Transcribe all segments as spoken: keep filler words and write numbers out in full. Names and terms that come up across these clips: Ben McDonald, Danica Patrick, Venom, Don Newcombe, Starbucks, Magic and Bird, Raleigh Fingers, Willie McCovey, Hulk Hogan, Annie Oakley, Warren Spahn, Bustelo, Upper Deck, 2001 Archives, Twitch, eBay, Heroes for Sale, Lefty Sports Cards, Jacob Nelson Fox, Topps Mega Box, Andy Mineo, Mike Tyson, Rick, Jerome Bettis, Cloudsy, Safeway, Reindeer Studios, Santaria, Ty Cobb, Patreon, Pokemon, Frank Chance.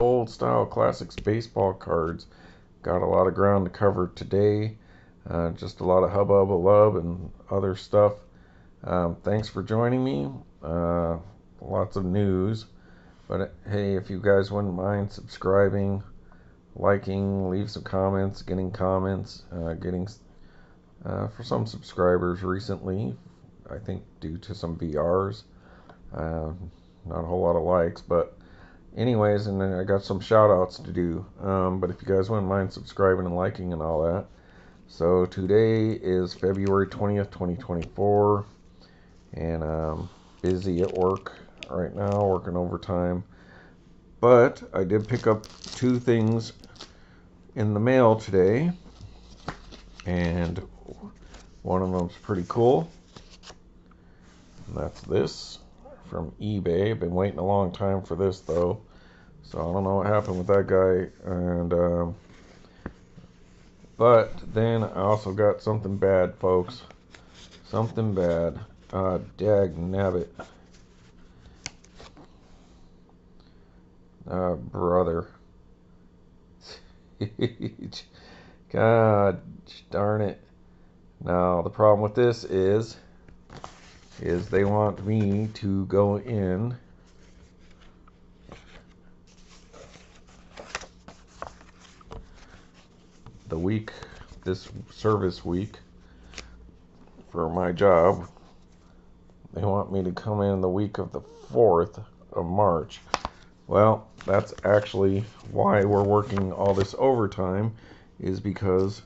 Old Style Classics Baseball Cards. Got a lot of ground to cover today. Uh, just a lot of hubbub, a love, and other stuff. Um, thanks for joining me. Uh, lots of news. But hey, if you guys wouldn't mind subscribing, liking, leave some comments, getting comments, uh, getting uh, for some subscribers recently, I think due to some V Rs. Uh, not a whole lot of likes, but anyways, and then I got some shout outs to do, um, but if you guys wouldn't mind subscribing and liking and all that. So today is February twentieth, twenty twenty-four, and um, busy at work right now, working overtime, but I did pick up two things in the mail today, and one of them's pretty cool, and that's this from eBay. I've been waiting a long time for this though, so I don't know what happened with that guy. And um, but then I also got something bad, folks. Something bad. Uh, dag nabbit. Uh, brother. God darn it. Now the problem with this is. is they want me to go in the week, this service week for my job. They want me to come in the week of the fourth of March. Well, that's actually why we're working all this overtime, is because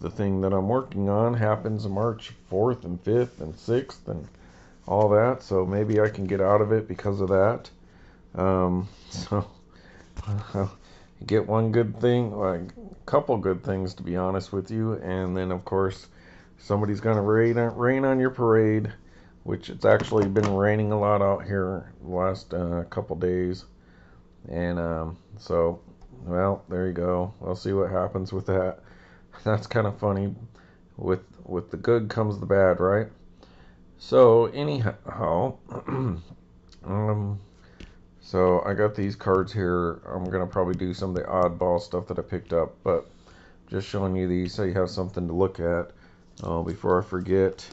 the thing that I'm working on happens March fourth and fifth and sixth and all that, so maybe I can get out of it because of that. Um, so get one good thing, like a couple good things to be honest with you, and then of course somebody's gonna rain rain on your parade, which it's actually been raining a lot out here the last uh, couple days, and um, so well there you go. We'll see what happens with that. That's kind of funny. With with the good comes the bad, right? So anyhow, um, so I got these cards here. I'm gonna probably do some of the oddball stuff that I picked up, but just showing you these so you have something to look at. Oh, before I forget,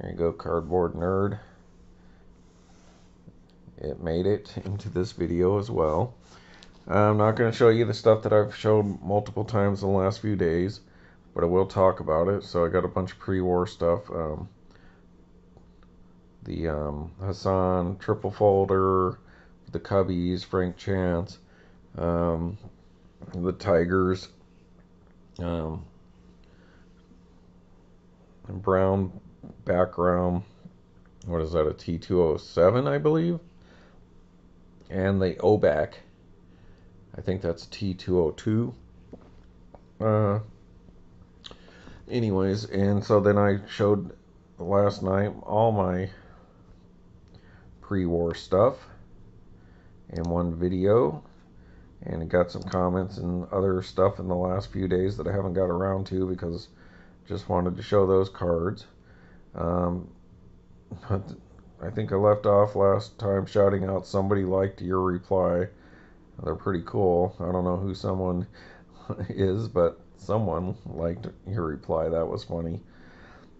there you go, cardboard nerd. It made it into this video as well. I'm not going to show you the stuff that I've showed multiple times in the last few days, but I will talk about it. So I got a bunch of pre-war stuff. Um, the um, Hassan triple folder, the Cubbies, Frank Chance, um, the Tigers, um, brown background. What is that? A T two oh seven, I believe. And the O B A C. I think that's T two oh two. Uh, anyways, and so then I showed last night all my pre-war stuff in one video, and got some comments and other stuff in the last few days that I haven't got around to because just wanted to show those cards. Um, but I think I left off last time shouting out somebody liked your reply. They're pretty cool. I don't know who someone is, but someone liked your reply. That was funny.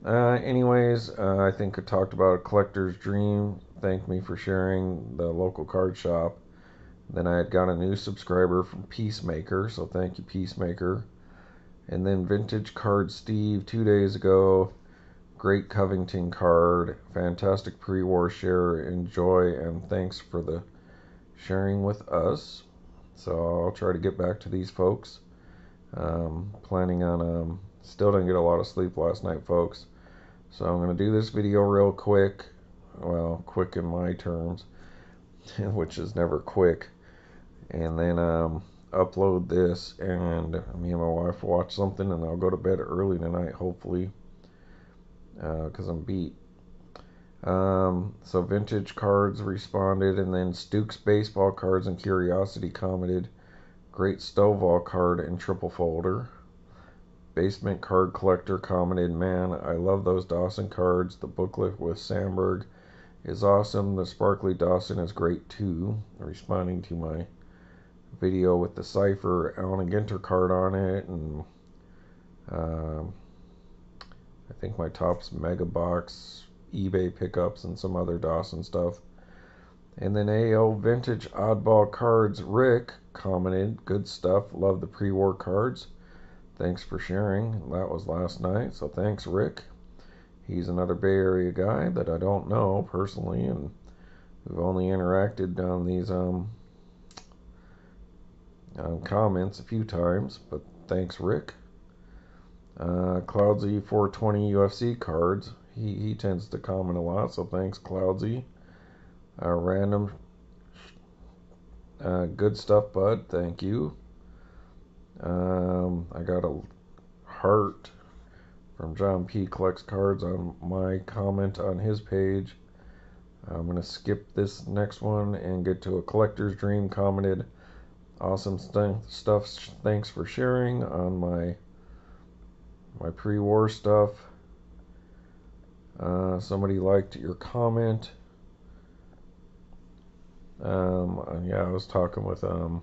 Uh, anyways, uh, I think I talked about a collector's dream. Thank me for sharing the local card shop. Then I had got a new subscriber from Peacemaker, so thank you, Peacemaker. And then Vintage Card Steve two days ago. Great Covington card. Fantastic pre-war share. Enjoy, and thanks for the sharing with us. So I'll try to get back to these folks. Um, planning on, um, still didn't get a lot of sleep last night, folks. So I'm going to do this video real quick. Well, quick in my terms, which is never quick. And then um, upload this, and me and my wife watch something, and I'll go to bed early tonight, hopefully, because uh, I'm beat. Um, so Vintage Cards responded, and then Stukes Baseball Cards and Curiosity commented, great Stovall card and triple folder. Basement Card Collector commented, man, I love those Dawson cards. The booklet with Sandberg is awesome. The Sparkly Dawson is great too. Responding to my video with the Cypher Allen and Ginter card on it, and uh, I think my Topps Mega Box, eBay pickups, and some other Dawson stuff. And then A O Vintage Oddball Cards, Rick commented, good stuff, love the pre-war cards. Thanks for sharing. That was last night, so thanks, Rick. He's another Bay Area guy that I don't know personally, and we've only interacted on these um, um comments a few times, but thanks, Rick. Uh, Cloudsy four twenty U F C cards. He, he tends to comment a lot, so thanks, Cloudsy. Uh, random, uh, good stuff, bud. Thank you. Um, I got a heart from John P Collects Cards on my comment on his page. I'm gonna skip this next one and get to a Collector's Dream commented, awesome st stuff. Thanks for sharing on my my pre-war stuff. Uh, somebody liked your comment. Um, yeah, I was talking with, um,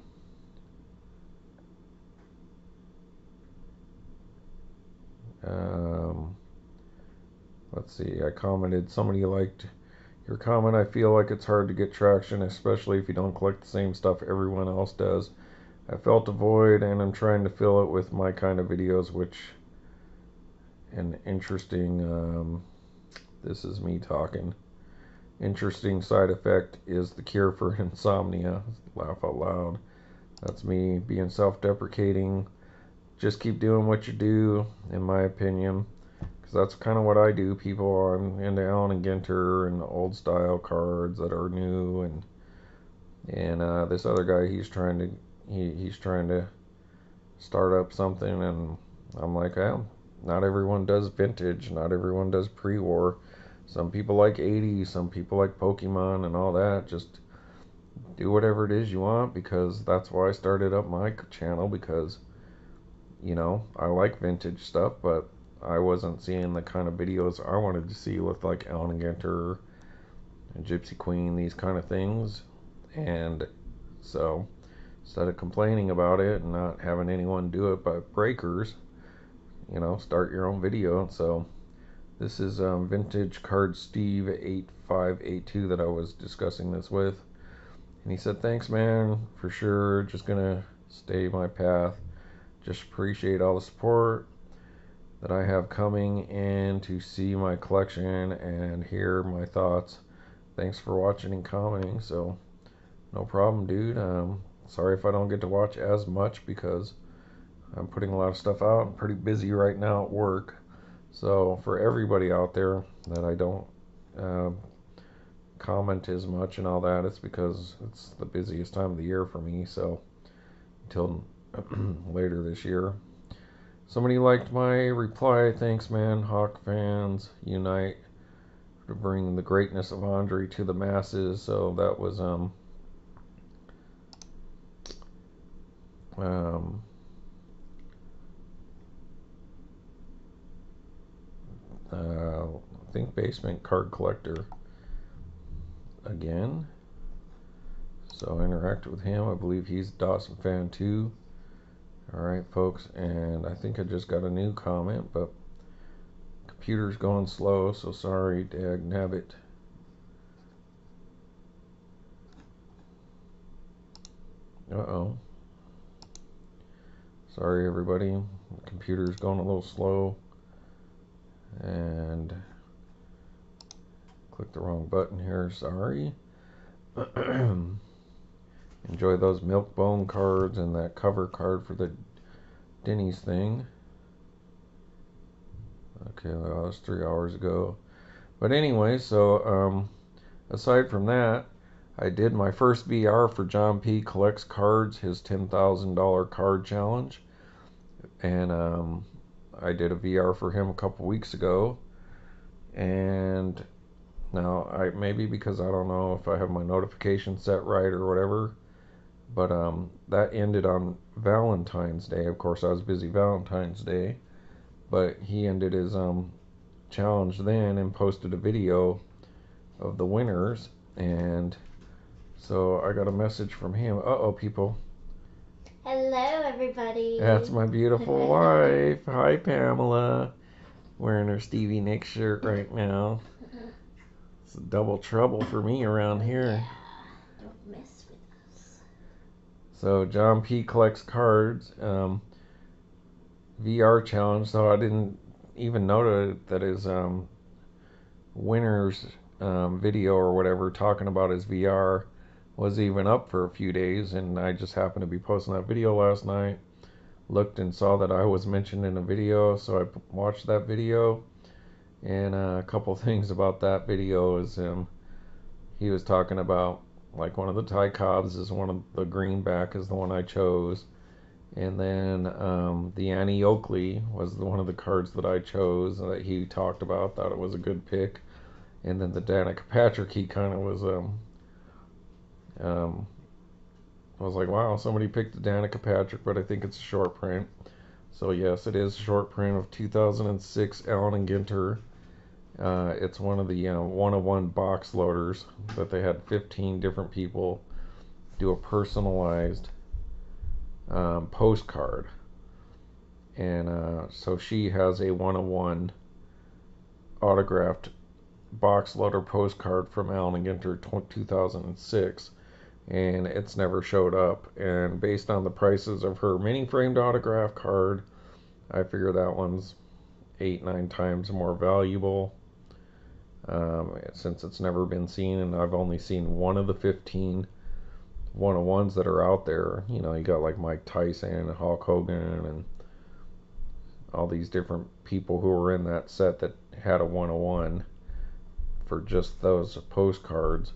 um, let's see, I commented, somebody liked your comment, I feel like it's hard to get traction, especially if you don't collect the same stuff everyone else does. I felt a void, and I'm trying to fill it with my kind of videos, which, an interesting, um, this is me talking. Interesting side effect is the cure for insomnia. Laugh out loud. That's me being self-deprecating. Just keep doing what you do, in my opinion, because that's kind of what I do. People on into Allen and Ginter and old style cards that are new, and and uh, this other guy, he's trying to he, he's trying to start up something, and I'm like, oh, not everyone does vintage, not everyone does pre-war. Some people like eighties, some people like Pokemon and all that. Just do whatever it is you want, because that's why I started up my channel, because, you know, I like vintage stuff, but I wasn't seeing the kind of videos I wanted to see with, like, Allen and Ginter and Gypsy Queen, these kind of things. And so instead of complaining about it and not having anyone do it but breakers, you know, start your own video. So this is um, Vintage Card Steve eight five eight two that I was discussing this with. And he said, thanks, man, for sure. Just going to stay my path. Just appreciate all the support that I have coming in to see my collection and hear my thoughts. Thanks for watching and commenting. So, no problem, dude. Um, sorry if I don't get to watch as much, because I'm putting a lot of stuff out. I'm pretty busy right now at work. So for everybody out there that I don't uh, comment as much and all that, it's because it's the busiest time of the year for me. So until later this year. Somebody liked my reply. Thanks, man. Hawk fans unite to bring the greatness of Andre to the masses. So that was um um. Uh, I think Basement Card Collector again. So I interacted with him. I believe he's a Dawson fan too. Alright, folks. And I think I just got a new comment, but computer's going slow, so sorry, dag nabbit. Uh oh. Sorry, everybody. The computer's going a little slow. And click the wrong button here, sorry. Enjoy those Milk Bone cards and that cover card for the Denny's thing. Okay, well, that was three hours ago. But anyway, so um, aside from that, I did my first V R for John P Collects Cards, his ten thousand dollar card challenge. And um, I did a V R for him a couple weeks ago, and now I maybe because I don't know if I have my notification set right or whatever, but um, that ended on Valentine's Day. Of course, I was busy Valentine's Day, but he ended his um, challenge then and posted a video of the winners, and so I got a message from him. Uh-oh, people. Hello, everybody. That's my beautiful wife. Hi, Pamela. Wearing her Stevie Nicks shirt right now. It's a double trouble for me around here. Yeah. Don't mess with us. So, John P Collects Cards. Um, V R challenge. So, I didn't even notice that his um, winner's um, video or whatever talking about his V R was even up for a few days, and I just happened to be posting that video last night. Looked and saw that I was mentioned in a video, so I watched that video. And uh, a couple things about that video is um, he was talking about, like, one of the Ty Cobbs is one of the greenback is the one I chose, and then um, the Annie Oakley was the one of the cards that I chose that he talked about, thought it was a good pick, and then the Danica Patrick he kind of was um. Um, I was like, wow, somebody picked Danica Patrick, but I think it's a short print. So yes, it is a short print of two thousand six Allen and Ginter. Uh, it's one of the uh, one-of-one box loaders that they had fifteen different people do a personalized um, postcard. And uh, so she has a one-of-one autographed box letter postcard from Allen and Ginter two thousand six, and it's never showed up, and based on the prices of her mini framed autograph card, I figure that one's eight nine times more valuable, um, since it's never been seen, and I've only seen one of the fifteen one-of-ones that are out there. You know, you got like Mike Tyson and Hulk Hogan and all these different people who were in that set that had a one-of-one for just those postcards.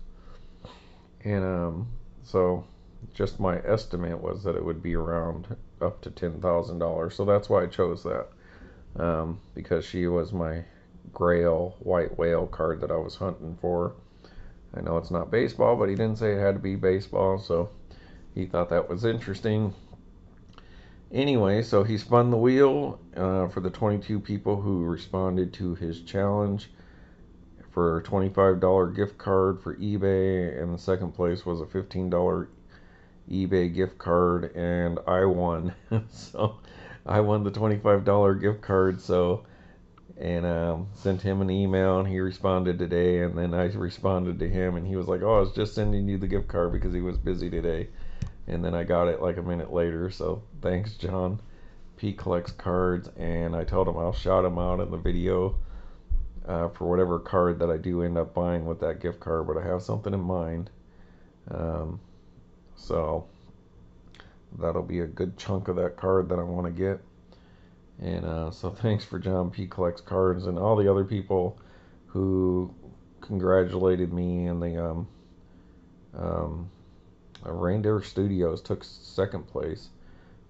And um, so just my estimate was that it would be around up to ten thousand dollars, so that's why I chose that, um, because she was my grail white whale card that I was hunting for. I know it's not baseball, but he didn't say it had to be baseball, so he thought that was interesting. Anyway, so he spun the wheel uh, for the twenty-two people who responded to his challenge for a twenty-five dollar gift card for eBay, and the second place was a fifteen dollar eBay gift card, and I won. So I won the twenty-five dollar gift card, so, and um, sent him an email, and he responded today, and then I responded to him, and he was like, oh, I was just sending you the gift card because he was busy today, and then I got it like a minute later. So thanks, John P Collects Cards, and I told him I'll shout him out in the video Uh, for whatever card that I do end up buying with that gift card, but I have something in mind. Um, so that'll be a good chunk of that card that I want to get. And uh, so thanks for John P Collects Cards and all the other people who congratulated me. And the um, um, Reindeer Studios took second place,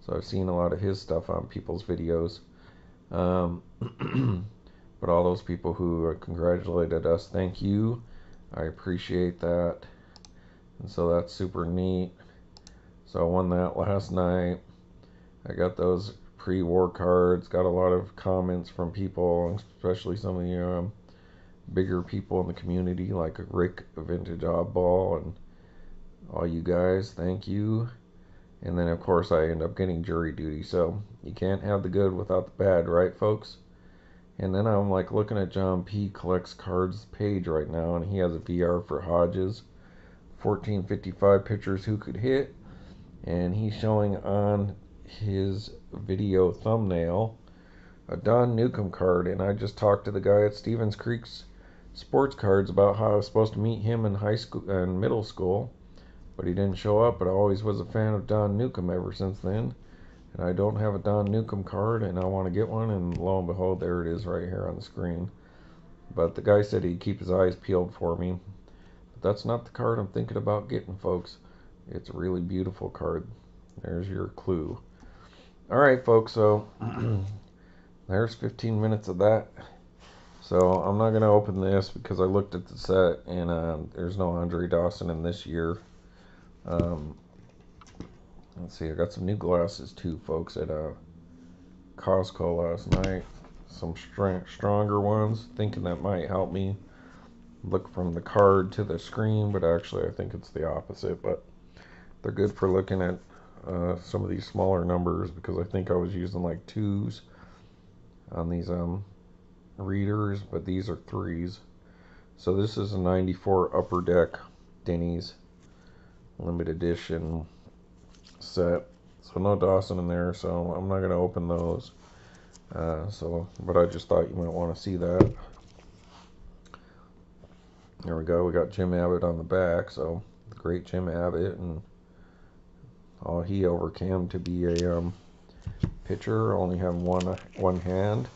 so I've seen a lot of his stuff on people's videos. Um, But all those people who congratulated us, thank you. I appreciate that. And so that's super neat. So I won that last night. I got those pre-war cards. Got a lot of comments from people, especially some of the um, bigger people in the community, like Rick, A Vintage Oddball, and all you guys. Thank you. And then, of course, I end up getting jury duty. So you can't have the good without the bad, right, folks? And then I'm like looking at John P Collects Cards page right now, and he has a V R for Hodges, fourteen fifty-five pitchers who could hit, and he's showing on his video thumbnail a Don Newcombe card, and I just talked to the guy at Stevens Creek's Sports Cards about how I was supposed to meet him in high school and middle school, but he didn't show up. But I always was a fan of Don Newcombe ever since then. And I don't have a Don Newcombe card, and I want to get one, and lo and behold, there it is right here on the screen. But the guy said he'd keep his eyes peeled for me. But that's not the card I'm thinking about getting, folks. It's a really beautiful card. There's your clue. Alright, folks, so there's fifteen minutes of that. So I'm not going to open this because I looked at the set, and uh, there's no Andre Dawson in this year. Um... Let's see, I got some new glasses too, folks, at uh, Costco last night. Some str stronger ones, thinking that might help me. look from the card to the screen, but actually I think it's the opposite. But they're good for looking at uh, some of these smaller numbers, because I think I was using like twos on these um, readers, but these are threes. So this is a ninety-four Upper Deck Denny's limited edition set. So no Dawson in there, so I'm not going to open those. Uh, so, but I just thought you might want to see that. There we go. We got Jim Abbott on the back. So the great Jim Abbott, and all he overcame to be a um, pitcher, only having one one hand.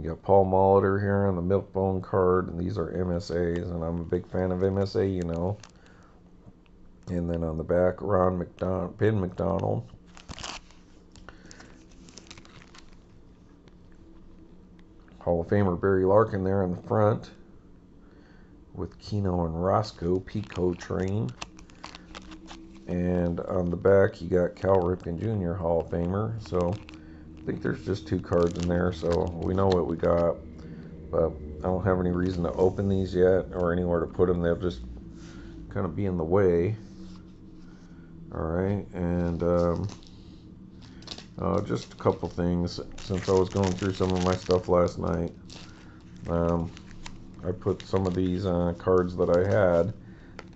You got Paul Molitor here on the Milk Bone card, and these are M S As, and I'm a big fan of M S A, you know. And then on the back, Ron McDonald, Ben McDonald. Hall of Famer Barry Larkin there in the front with Keno and Roscoe, Pico Train. And on the back, you got Cal Ripken Junior Hall of Famer. So I think there's just two cards in there, so we know what we got. But I don't have any reason to open these yet or anywhere to put them. They'll just kind of be in the way. Alright, and um, uh, just a couple things. Since I was going through some of my stuff last night, um, I put some of these uh, cards that I had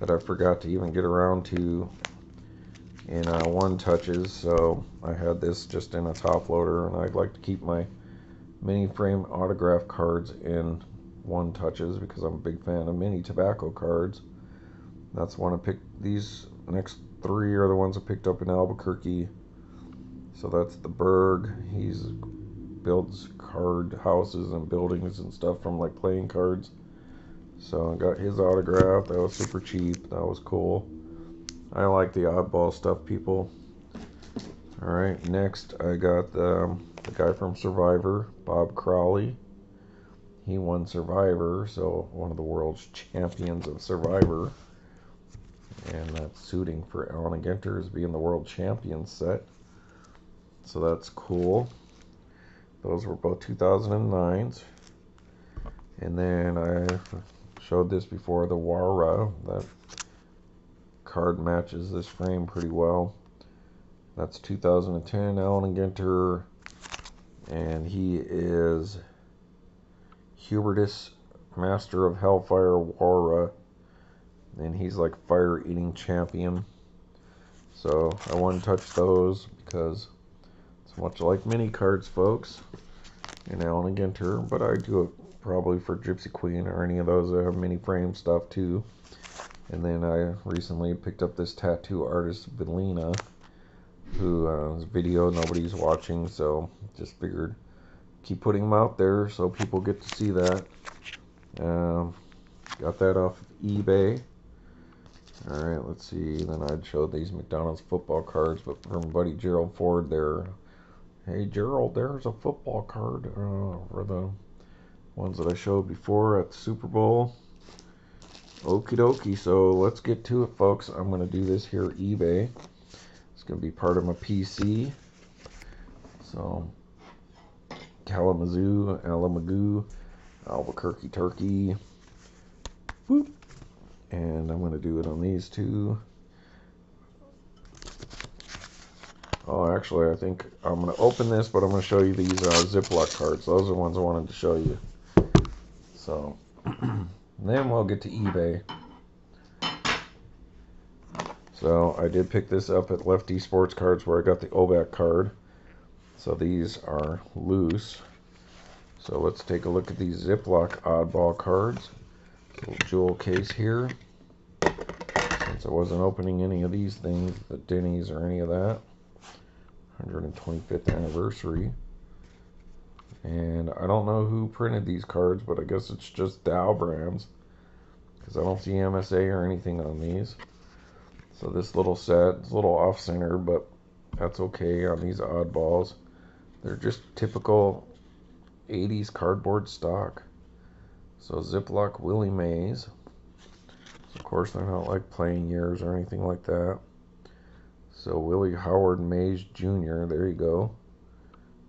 that I forgot to even get around to in uh, one touches. So I had this just in a top loader, and I'd like to keep my mini frame autograph cards in one touches because I'm a big fan of mini tobacco cards. That's one I picked. These next three are the ones I picked up in Albuquerque. So that's the Berg. He's builds card houses and buildings and stuff from like playing cards. So I got his autograph. That was super cheap. That was cool. I like the oddball stuff, people. Alright, next I got the, the guy from Survivor, Bob Crowley. He won Survivor, so one of the world's champions of Survivor. And that's suiting for Allen and Ginter's being the world champion set. So that's cool. Those were both two thousand nines. And then I showed this before, the Wara. That card matches this frame pretty well. That's two thousand ten Allen and Ginter. And he is Hubertus, Master of Hellfire Wara. And he's like fire eating champion. So I wouldn't touch those because it's much like mini cards, folks, and Allen and Ginter. But I do it probably for Gypsy Queen or any of those that have mini frame stuff too. And then I recently picked up this tattoo artist Belina, who uh, has video nobody's watching, so just figured keep putting them out there so people get to see that. Um, got that off of eBay. Alright, let's see. Then I'd show these McDonald's football cards, but from buddy Gerald Ford there. Hey, Gerald, there's a football card uh, for the ones that I showed before at the Super Bowl. Okie dokie, so let's get to it, folks. I'm going to do this here at eBay. It's going to be part of my P C. So, Kalamazoo, Alamogoo, Albuquerque, Turkey. Whoop. And I'm going to do it on these two. Oh, actually, I think I'm going to open this, but I'm going to show you these uh, Ziploc cards. Those are the ones I wanted to show you. So, then we'll get to eBay. So, I did pick this up at Lefty Sports Cards where I got the O B A C card. So, these are loose. So, let's take a look at these Ziploc oddball cards. Little jewel case here. Since I wasn't opening any of these things, the Denny's or any of that. one hundred twenty-fifth anniversary. And I don't know who printed these cards, but I guess it's just Dow Brands, because I don't see M S A or anything on these. So this little set is a little off-center, but that's okay on these oddballs. They're just typical eighties cardboard stock. So Ziploc Willie Mays. So of course they're not like playing years or anything like that. So Willie Howard Mays Junior There you go.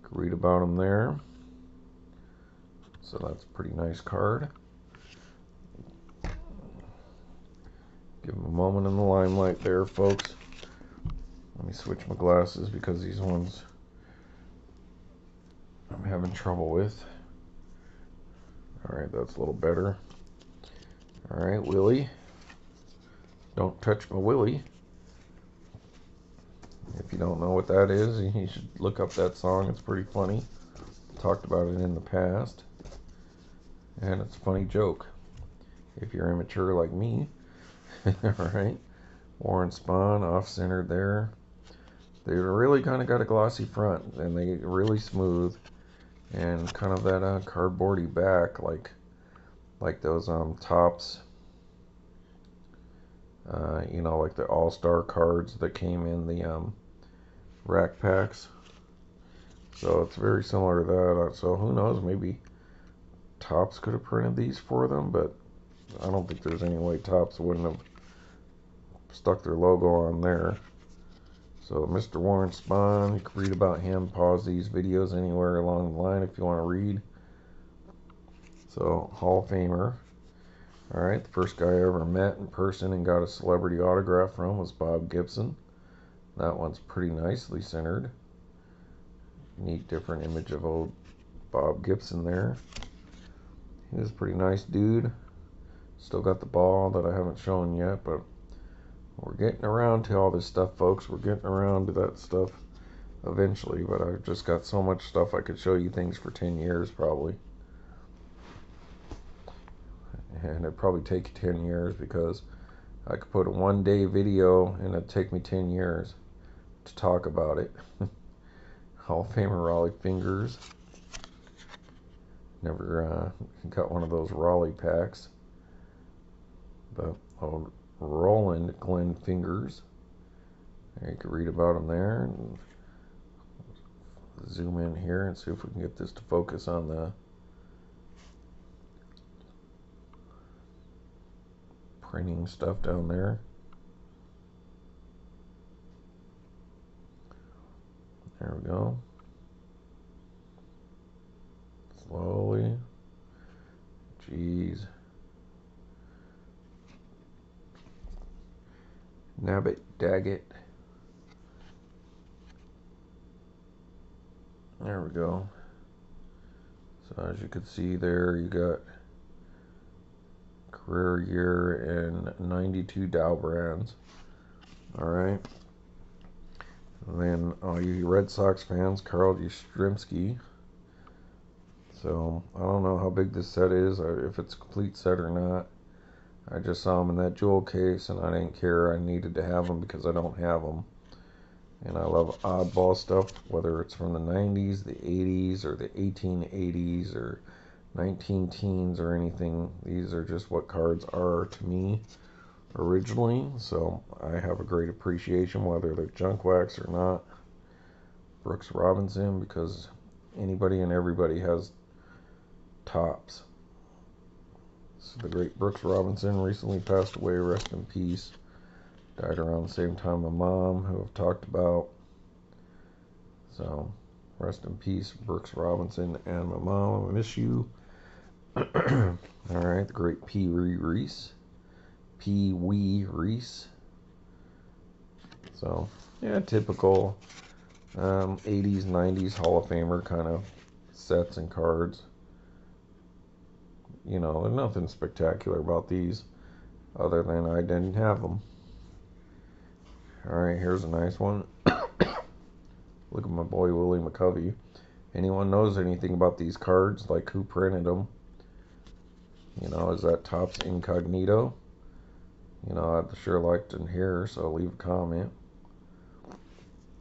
You can read about him there. So that's a pretty nice card. Give them a moment in the limelight there, folks. Let me switch my glasses because these ones I'm having trouble with. Alright, that's a little better. Alright, Willie. Don't touch my Willie. If you don't know what that is, you should look up that song. It's pretty funny. Talked about it in the past. And it's a funny joke. If you're immature like me. Alright. Warren Spahn, off-center there. They really kind of got a glossy front. And they get really smooth. And kind of that uh, cardboardy back. Like like those um Topps. Uh, you know, like the All-Star cards that came in the um, rack packs. So it's very similar to that. So who knows, maybe Topps could have printed these for them, but I don't think there's any way Topps wouldn't have stuck their logo on there. So Mister Warren Spahn, you can read about him, pause these videos anywhere along the line if you want to read. So Hall of Famer. Alright, the first guy I ever met in person and got a celebrity autograph from was Bob Gibson. That one's pretty nicely centered. Neat different image of old Bob Gibson there. He was a pretty nice dude. Still got the ball that I haven't shown yet, but we're getting around to all this stuff, folks. We're getting around to that stuff eventually, but I've just got so much stuff I could show you things for ten years probably. And it'd probably take ten years because I could put a one day video and it'd take me ten years to talk about it. Hall of Famer Raleigh Fingers. Never uh, got one of those Raleigh packs. But old Roland Glenn Fingers. You can read about him there. And zoom in here and see if we can get this to focus on the printing stuff down there. There we go. Slowly. Jeez. Nabbit Daggett. There we go. So as you can see there, you got career year and ninety-two Dow Brands. Alright. Then all you Red Sox fans, Carl Yastrzemski. So I don't know how big this set is, or if it's a complete set or not. I just saw them in that jewel case and I didn't care. I needed to have them because I don't have them. And I love oddball stuff, whether it's from the nineties, the eighties, or the eighteen eighties, or nineteen teens, or anything. These are just what cards are to me originally, so I have a great appreciation whether they're junk wax or not. Brooks Robinson, because anybody and everybody has Tops. So the great Brooks Robinson recently passed away, rest in peace. Died around the same time my mom, who I've talked about. So rest in peace, Brooks Robinson and my mom. I miss you. Alright, the great Pee Wee Reese. Pee Wee Reese. So, yeah, typical um, eighties, nineties Hall of Famer kind of sets and cards. You know, there's nothing spectacular about these other than I didn't have them. Alright, here's a nice one. Look at my boy Willie McCovey. Anyone knows anything about these cards? Like who printed them? You know, is that Topps Incognito? You know, I'd sure like to hear, so leave a comment.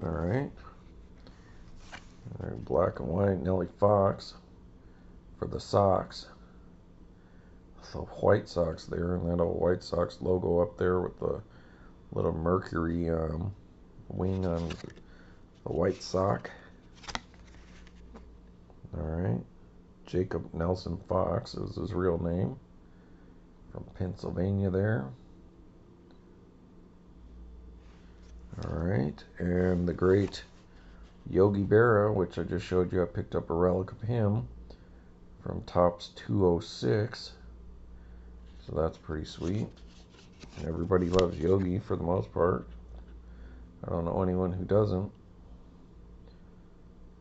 Alright. Alright, black and white. Nellie Fox for the Sox. The White Sox there, and that old White Sox logo up there with the little mercury um, wing on the white sock. Alright. Jacob Nelson Fox is his real name. From Pennsylvania there. Alright. And the great Yogi Berra, which I just showed you. I picked up a relic of him from Topps two oh six. So that's pretty sweet. Everybody loves Yogi for the most part. I don't know anyone who doesn't.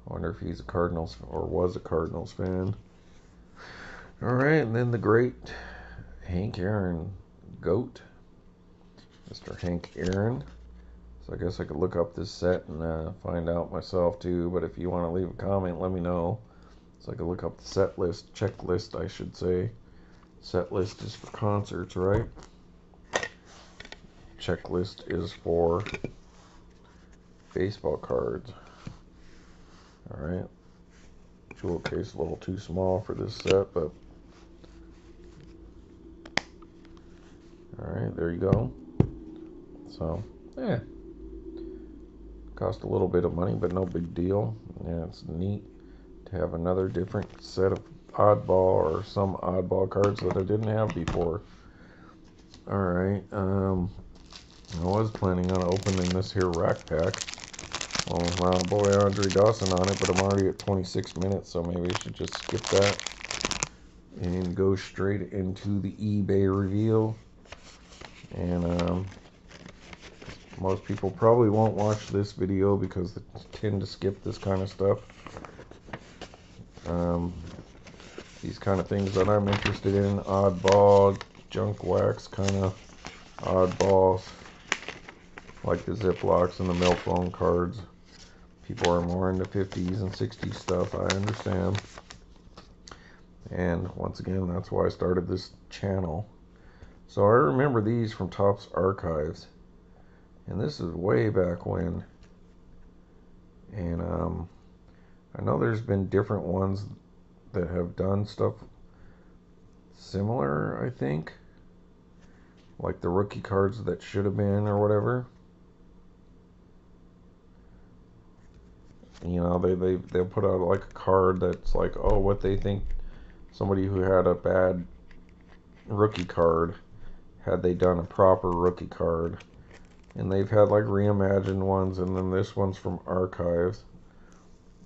I wonder if he's a Cardinals or was a Cardinals fan. Alright, and then the great Hank Aaron GOAT. Mister Hank Aaron. So I guess I could look up this set and uh, find out myself too. But if you want to leave a comment, let me know. So I could look up the set list, checklist I should say. Set list is for concerts, right? Checklist is for baseball cards. Alright. Jewel case a little too small for this set, but alright, there you go. So, yeah. Cost a little bit of money, but no big deal. Yeah, it's neat to have another different set of oddball or some oddball cards that I didn't have before. Alright, um, I was planning on opening this here rack pack. Well, with my boy Andre Dawson on it, but I'm already at twenty-six minutes, so maybe I should just skip that and go straight into the eBay reveal. And um, most people probably won't watch this video because they tend to skip this kind of stuff. Um, these kind of things that I'm interested in, oddball, junk wax kind of oddballs, like the Ziplocs and the Milk Bone cards. People are more into fifties and sixties stuff, I understand. And once again, that's why I started this channel. So I remember these from Topps Archives. And this is way back when. And um, I know there's been different ones that have done stuff similar, I think. Like the rookie cards that should have been or whatever. You know, they, they, they'll put out like a card that's like, oh, what they think somebody who had a bad rookie card, had they done a proper rookie card. And they've had like reimagined ones, and then this one's from Archives.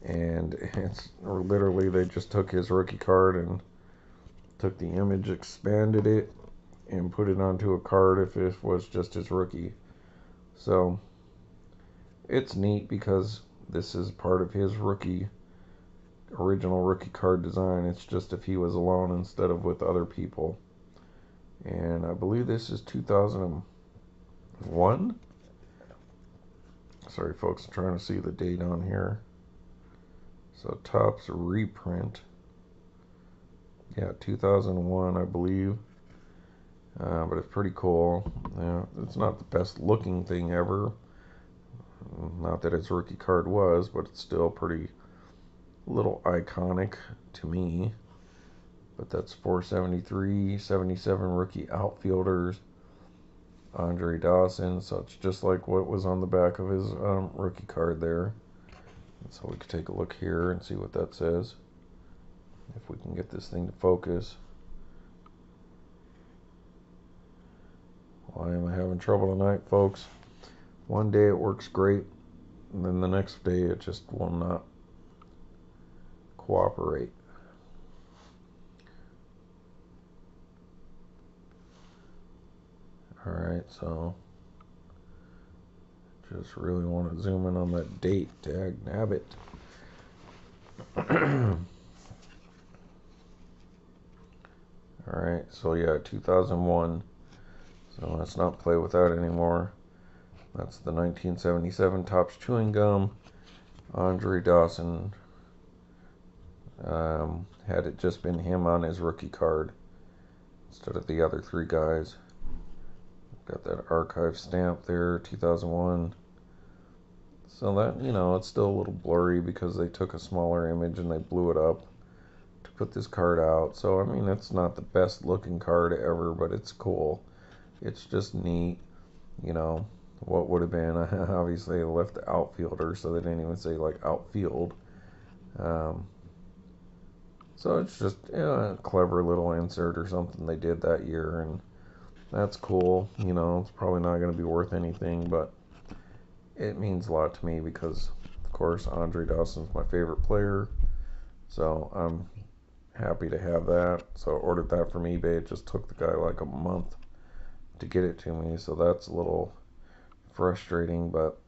And it's literally, they just took his rookie card and took the image, expanded it, and put it onto a card if it was just his rookie. So, it's neat because this is part of his rookie, original rookie card design. It's just if he was alone instead of with other people. And I believe this is two thousand one. Sorry folks, I'm trying to see the date on here. So Topps reprint. Yeah, two thousand one, I believe. Uh, but it's pretty cool. Yeah, it's not the best looking thing ever. Not that its rookie card was, but it's still pretty little iconic to me. But that's four seventy-three, seventy-seven rookie outfielders, Andre Dawson. So it's just like what was on the back of his um, rookie card there. And so we could take a look here and see what that says. If we can get this thing to focus. Why am I having trouble tonight, folks? One day it works great, and then the next day it just will not cooperate. Alright, so just really want to zoom in on that date, dag nabbit. Alright, so yeah, two thousand one. So let's not play with that anymore. That's the nineteen seventy-seven Topps Chewing Gum. Andre Dawson um, had it just been him on his rookie card instead of the other three guys. Got that archive stamp there, two thousand one. So that, you know, it's still a little blurry because they took a smaller image and they blew it up to put this card out. So, I mean, it's not the best looking card ever, but it's cool. It's just neat, you know, what would have been. Obviously, they left the outfielder, so they didn't even say, like, outfield. Um, so it's just, you know, a clever little insert or something they did that year, and that's cool. You know, it's probably not going to be worth anything, but it means a lot to me because, of course, Andre Dawson's my favorite player, so I'm happy to have that. So I ordered that from eBay. It just took the guy, like, a month to get it to me, so that's a little frustrating, but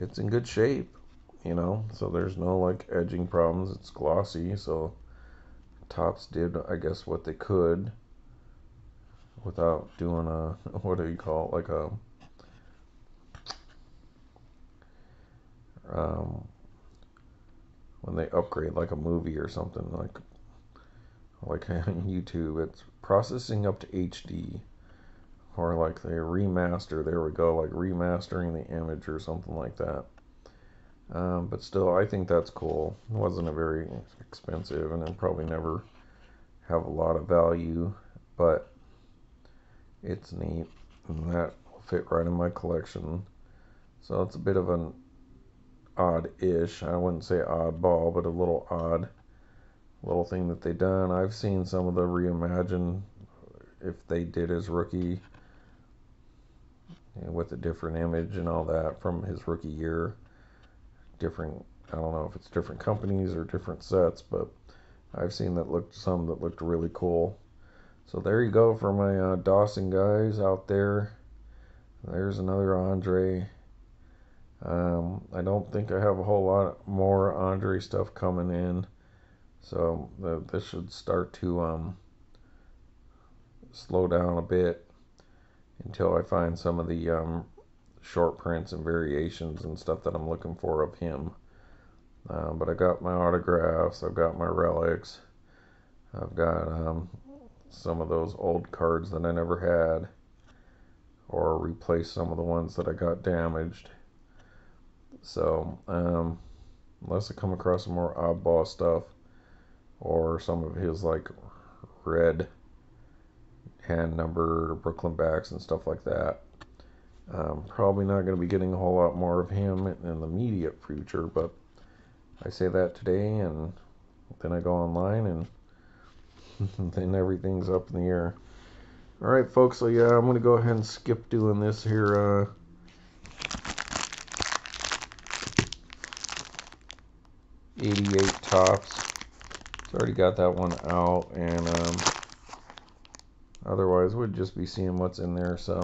it's in good shape, you know, so there's no like edging problems. It's glossy, so Topps did, I guess, what they could without doing a, what do you call it, like a um when they upgrade like a movie or something, like like on YouTube, it's processing up to H D, or like they remaster, there we go, like remastering the image or something like that. Um, but still, I think that's cool. It wasn't a very expensive, and it'll probably never have a lot of value, but it's neat, and that will fit right in my collection. So it's a bit of an odd-ish, I wouldn't say oddball, but a little odd little thing that they done. I've seen some of the reimagined, if they did his rookie, and with a different image and all that from his rookie year. Different, I don't know if it's different companies or different sets, but I've seen that looked, some that looked really cool. So there you go for my uh, Dawson guys out there. There's another Andre. Um, I don't think I have a whole lot more Andre stuff coming in. So uh, this should start to um, slow down a bit until I find some of the um, short prints and variations and stuff that I'm looking for of him. Uh, but I got my autographs, I've got my relics, I've got um, some of those old cards that I never had, or replaced some of the ones that I got damaged. So um, unless I come across some more oddball stuff, or some of his like red hand number Brooklyn backs and stuff like that, I'm probably not going to be getting a whole lot more of him in the immediate future, but I say that today, and then I go online, and then everything's up in the air. Alright folks, so yeah, I'm going to go ahead and skip doing this here. Uh, eighty-eight Topps. So already got that one out, and um, otherwise we'd just be seeing what's in there. So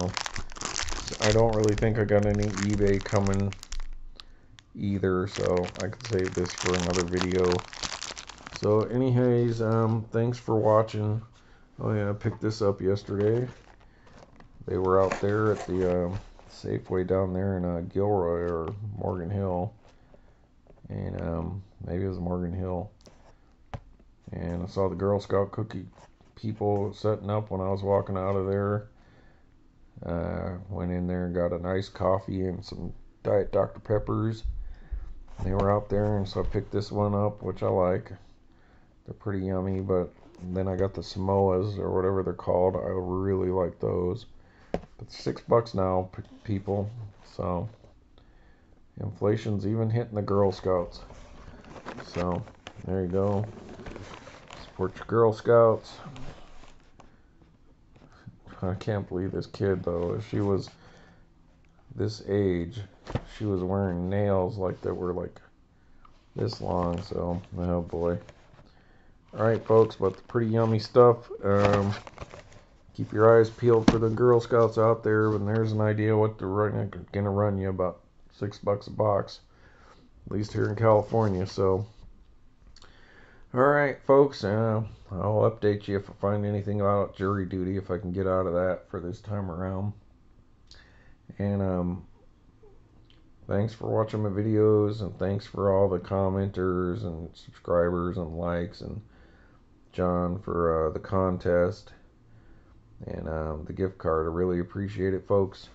I don't really think I got any eBay coming either, so I could save this for another video. So anyways, um, thanks for watching. Oh yeah, I picked this up yesterday. They were out there at the uh, Safeway down there in uh, Gilroy or Morgan Hill, and um, maybe it was Morgan Hill. And I saw the Girl Scout cookie people setting up when I was walking out of there. Uh, went in there and got an iced coffee and some Diet Doctor Peppers. They were out there, and so I picked this one up, which I like. They're pretty yummy, but then I got the Samoas, or whatever they're called. I really like those. But six bucks now, people. So, inflation's even hitting the Girl Scouts. So, there you go. Support your Girl Scouts. I can't believe this kid, though. If she was this age, she was wearing nails like that were like this long. So, oh boy. Alright folks, but pretty yummy stuff. Um, keep your eyes peeled for the Girl Scouts out there. When there's an idea what they're running, gonna run you about six bucks a box, at least here in California. So, alright folks, uh, I'll update you if I find anything about jury duty, if I can get out of that for this time around. And um, thanks for watching my videos, and thanks for all the commenters and subscribers and likes, and John for uh, the contest and um, the gift card. I really appreciate it, folks.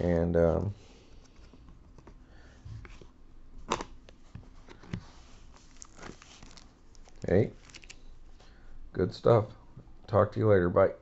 And um, hey, good stuff. Talk to you later. Bye.